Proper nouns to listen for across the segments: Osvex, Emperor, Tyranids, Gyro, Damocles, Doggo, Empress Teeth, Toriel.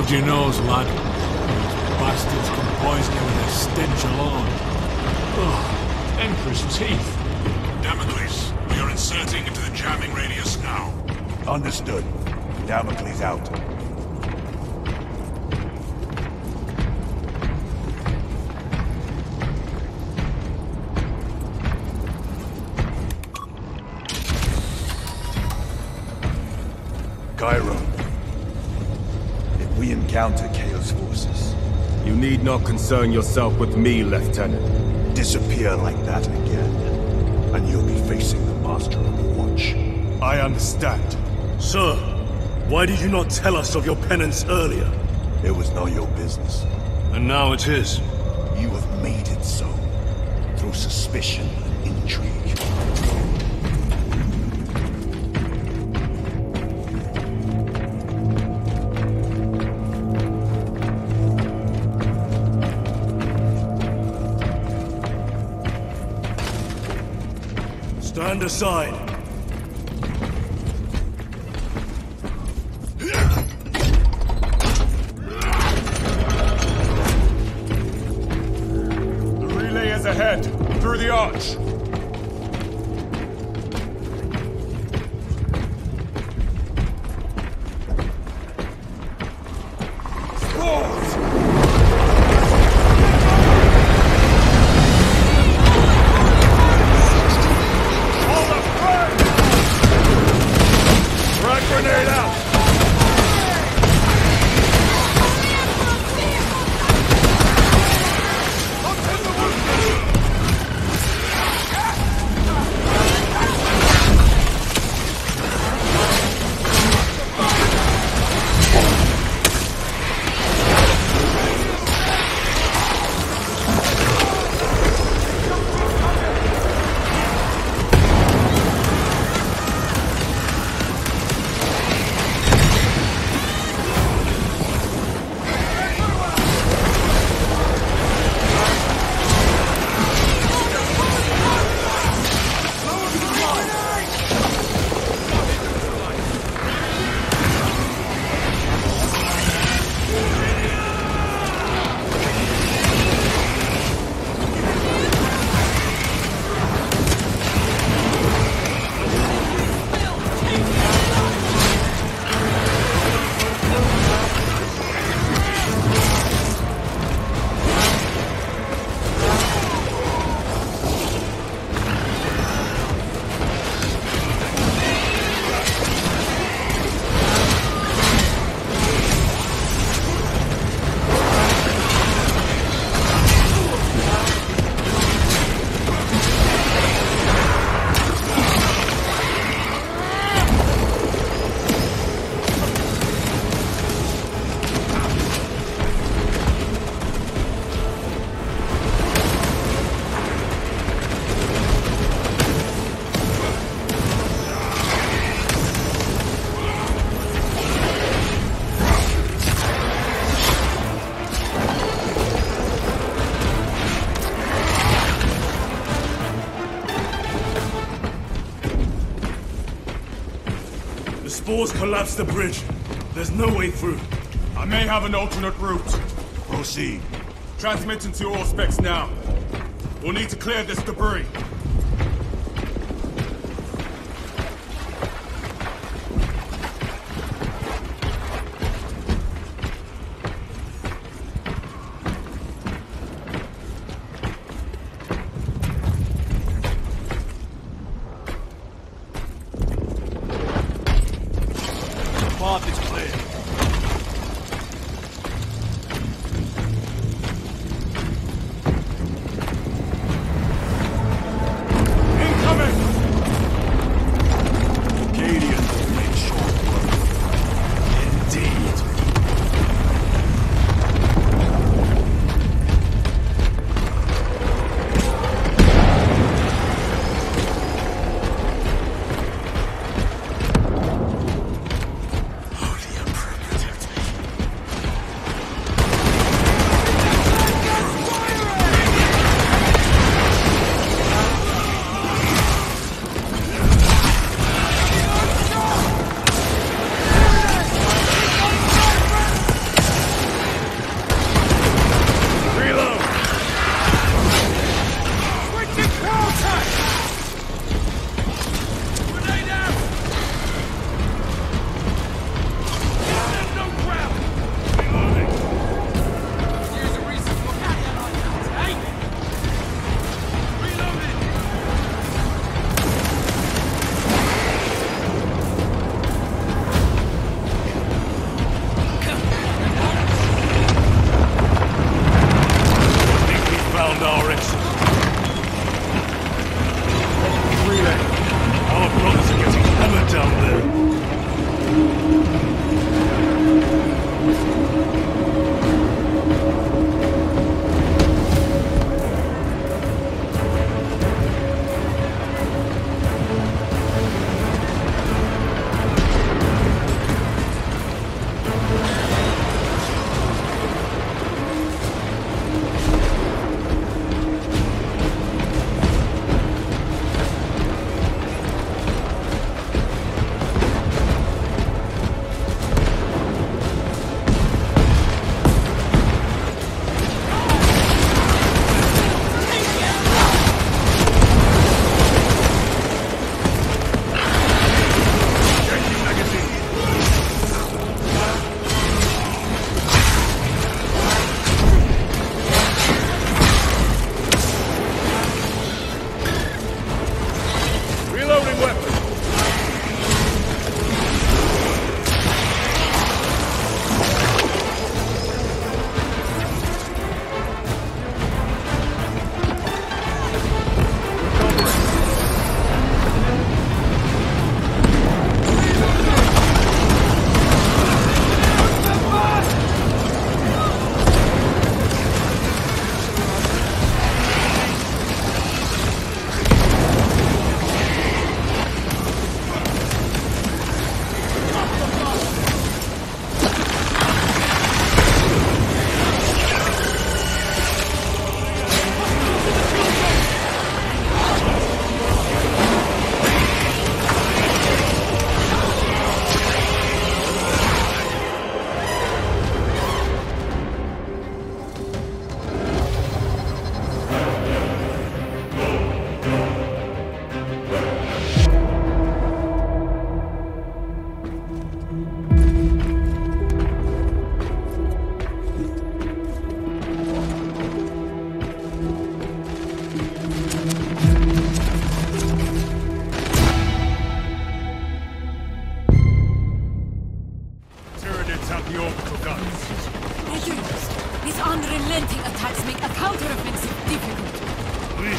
Hold your nose, lad. Those bastards can poison you with a stench alone. Oh, Empress Teeth. Damocles, we are inserting into the jamming radius now. Understood. Damocles out. Gyro, if we encounter Chaos forces... You need not concern yourself with me, Lieutenant. Disappear like that again, and you'll be facing the Master of the Watch. I understand. Sir, why did you not tell us of your penance earlier? It was not your business. And now it is. You have made it so, through suspicion and intrigue. Stand aside. The relay is ahead, through the arch. Spores collapsed the bridge. There's no way through. I may have an alternate route. Proceed. Transmitting to Osvex now. We'll need to clear this debris.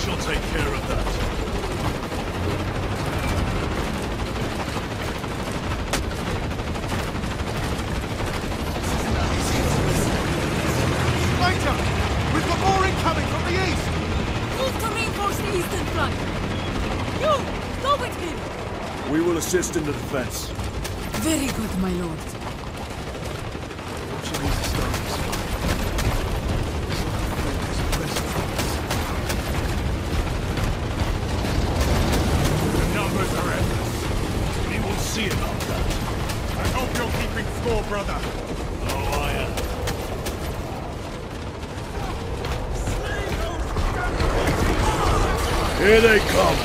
shall take care of that. Assist in the defense. Very good, my lord. Watch these stars. The numbers are endless. We will see about that. I hope you're keeping score, brother. Oh, I am. Here they come.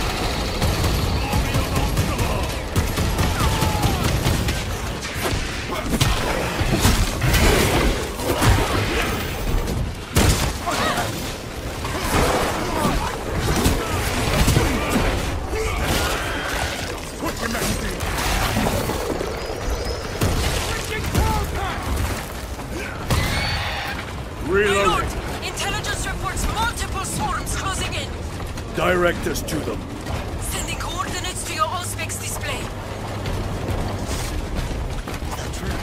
Direct us to them. Sending coordinates to your Osvex display. Is that true?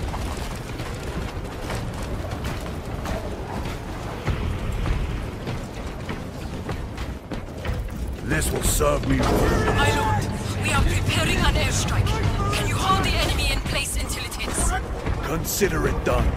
This will serve me well. My lord, we are preparing an airstrike. Can you hold the enemy in place until it hits? Consider it done.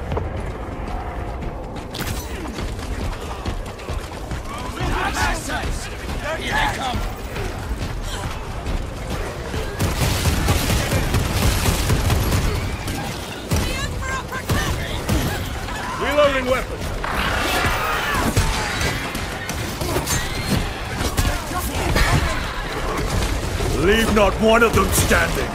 Not one of them standing.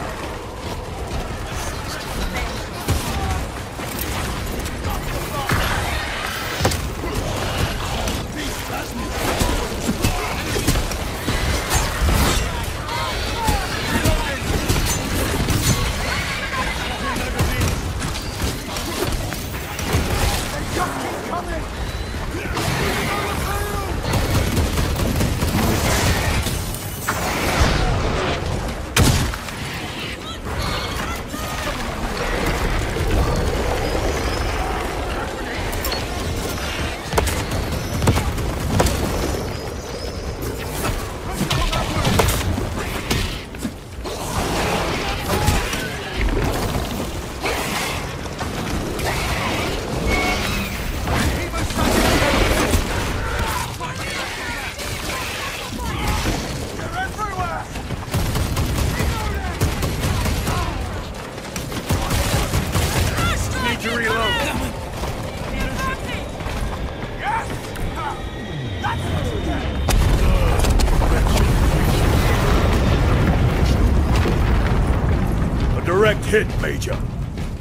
Hit, Major.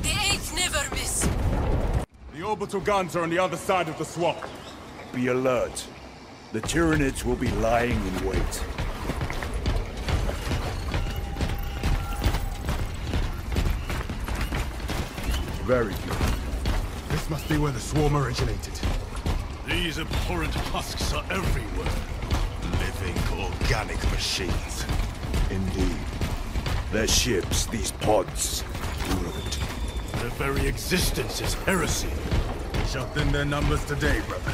The eighth never miss. The orbital guns are on the other side of the swamp. Be alert. The Tyranids will be lying in wait. Very good. This must be where the swarm originated. These abhorrent husks are everywhere. Living organic machines. Indeed. Their ships, these pods, ruined. Their very existence is heresy. We shall thin their numbers today, brother.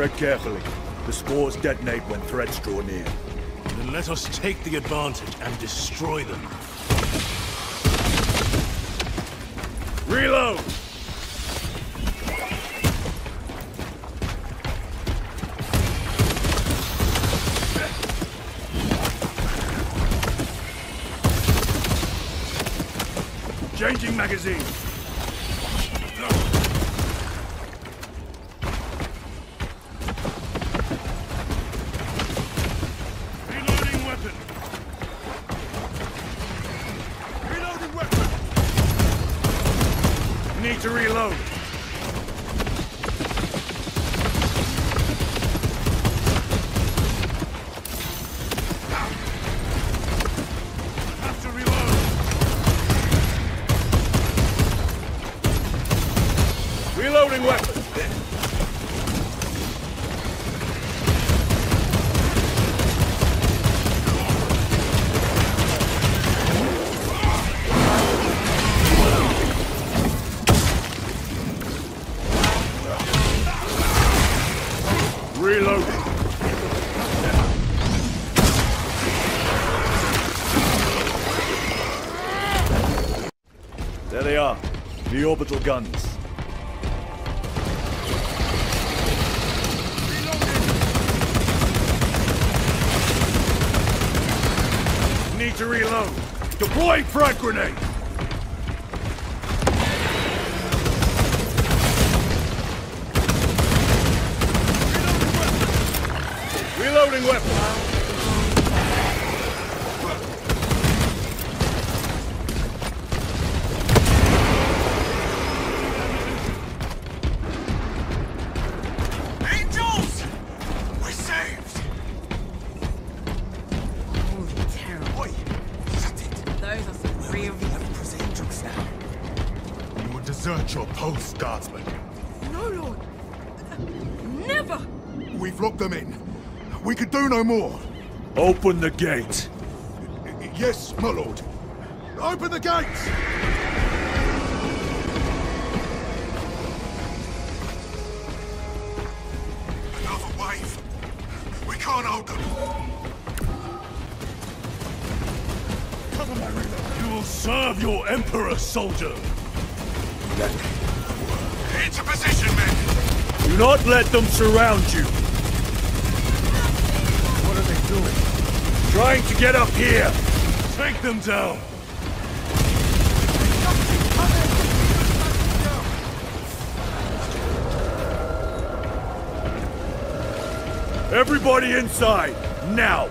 Tread carefully. The spores detonate when threats draw near. Then let us take the advantage and destroy them. Reload! Changing magazine. The orbital guns. Reloading. Need to reload. Deploy frag grenade. Reloading weapon. Guardsmen. No, Lord. Never! We've locked them in. We could do no more. Open the gate. Yes, my lord. Open the gates! Another wave. We can't hold them. Cover my reload. You will serve your Emperor, soldier. Into position, men! Do not let them surround you! What are they doing? Trying to get up here! Take them down! Everybody inside, now!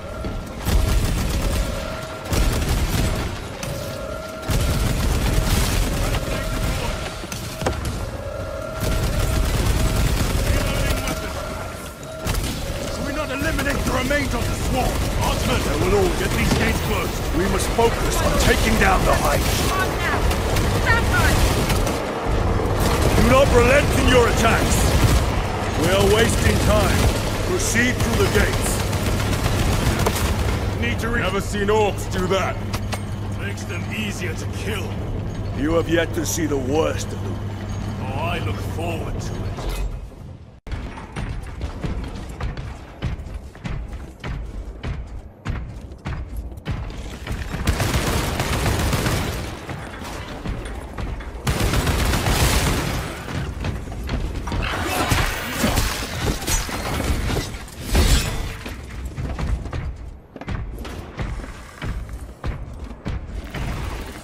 We must focus on taking down the heights. Do not relent in your attacks. We are wasting time. Proceed through the gates. Need to reach. Never seen orcs do that. Makes them easier to kill. You have yet to see the worst of them. Oh, I look forward to it.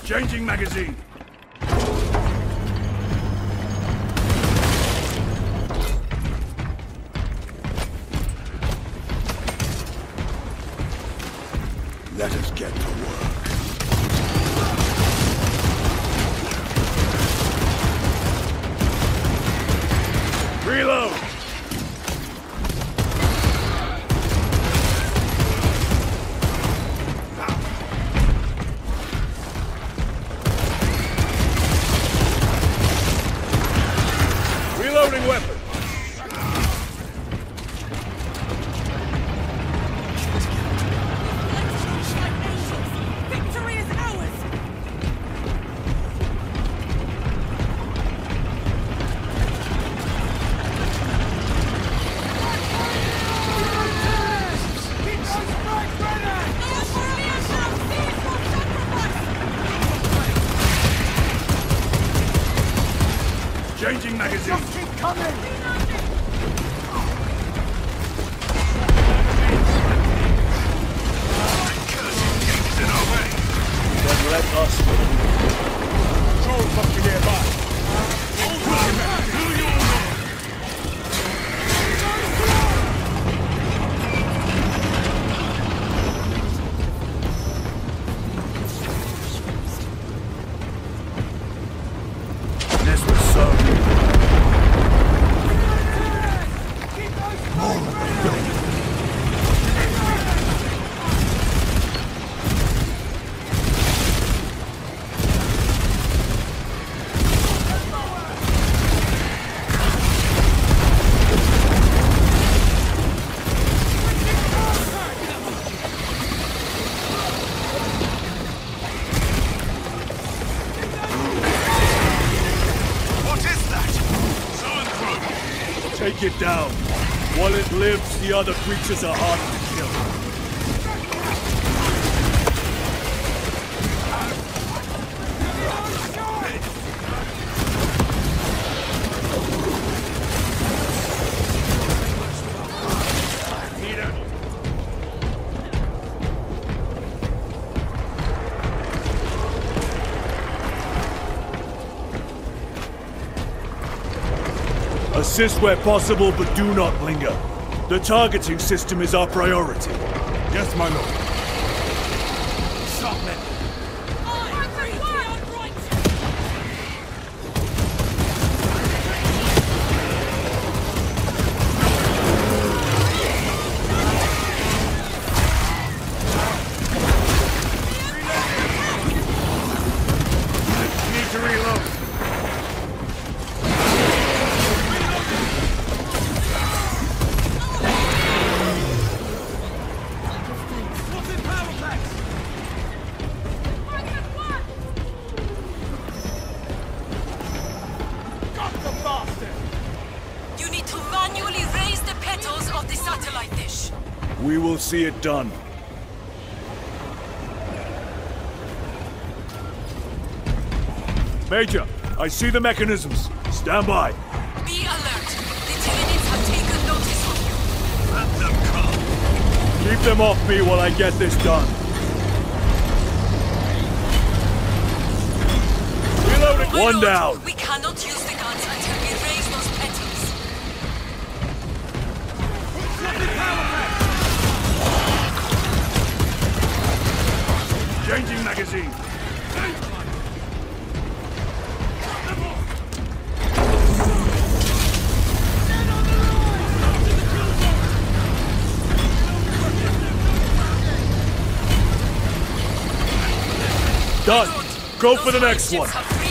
Changing magazine. Let us get to work. Reload. Changing magazine! Just keep coming! Let us move. Drones must be nearby. This was so good. Keep those drones. Take it down. While it lives, the other creatures are hard to kill. Assist where possible, but do not linger. The targeting system is our priority. Yes, my lord. Stop them. We will see it done. Major, I see the mechanisms. Stand by. Be alert. The Tyranids have taken notice of you. Let them come. Keep them off me while I get this done. Reloading. One down. We cannot use the guns until we raise those petals. Put the power back. Changing magazine! Done! Go for the next one!